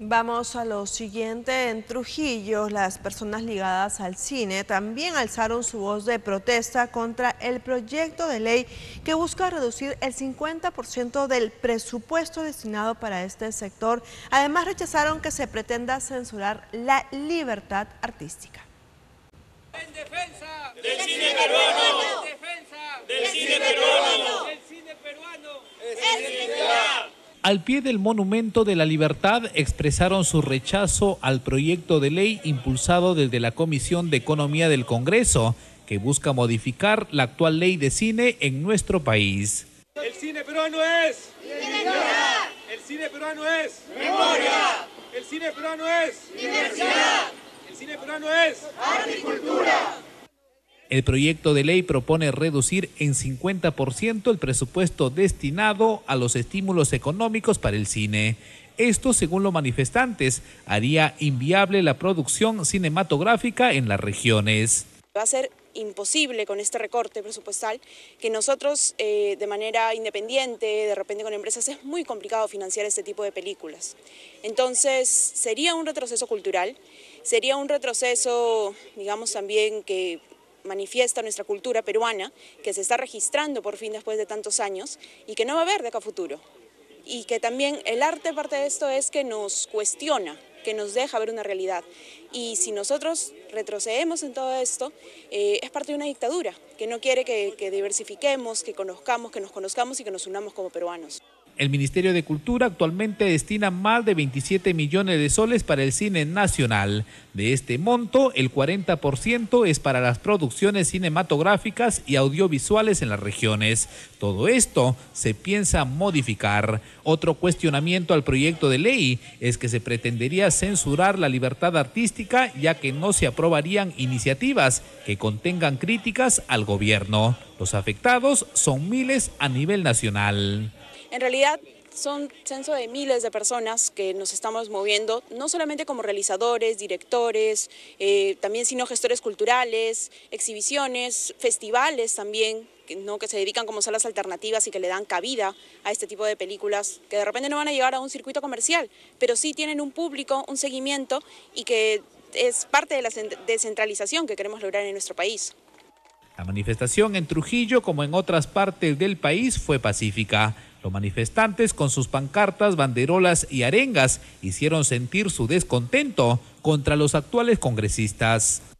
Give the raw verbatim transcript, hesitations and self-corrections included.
Vamos a lo siguiente. En Trujillo, las personas ligadas al cine también alzaron su voz de protesta contra el proyecto de ley que busca reducir el cincuenta por ciento del presupuesto destinado para este sector. Además, rechazaron que se pretenda censurar la libertad artística. En defensa del cine peruano, en defensa del cine peruano, el cine peruano es libertad. Al pie del Monumento de la Libertad expresaron su rechazo al proyecto de ley impulsado desde la Comisión de Economía del Congreso, que busca modificar la actual ley de cine en nuestro país. El cine peruano es libertad. El cine peruano es memoria. El cine peruano es diversidad. El cine peruano es arte y cultura. El proyecto de ley propone reducir en cincuenta por ciento el presupuesto destinado a los estímulos económicos para el cine. Esto, según los manifestantes, haría inviable la producción cinematográfica en las regiones. Va a ser imposible con este recorte presupuestal que nosotros eh, de manera independiente, de repente con empresas, es muy complicado financiar este tipo de películas. Entonces sería un retroceso cultural, sería un retroceso, digamos también que manifiesta nuestra cultura peruana, que se está registrando por fin después de tantos años y que no va a haber de acá a futuro. Y que también el arte, parte de esto, es que nos cuestiona, que nos deja ver una realidad. Y si nosotros retrocedemos en todo esto, eh, es parte de una dictadura que no quiere que, que diversifiquemos, que conozcamos, que nos conozcamos y que nos unamos como peruanos. El Ministerio de Cultura actualmente destina más de veintisiete millones de soles para el cine nacional. De este monto, el cuarenta por ciento es para las producciones cinematográficas y audiovisuales en las regiones. Todo esto se piensa modificar. Otro cuestionamiento al proyecto de ley es que se pretendería censurar la libertad artística, ya que no se aprobarían iniciativas que contengan críticas al gobierno. Los afectados son miles a nivel nacional. En realidad son censo de miles de personas que nos estamos moviendo, no solamente como realizadores, directores, eh, también sino gestores culturales, exhibiciones, festivales también, que, ¿no? que se dedican como salas alternativas y que le dan cabida a este tipo de películas que de repente no van a llegar a un circuito comercial, pero sí tienen un público, un seguimiento y que es parte de la descentralización que queremos lograr en nuestro país. La manifestación en Trujillo, como en otras partes del país, fue pacífica. Los manifestantes, con sus pancartas, banderolas y arengas, hicieron sentir su descontento contra los actuales congresistas.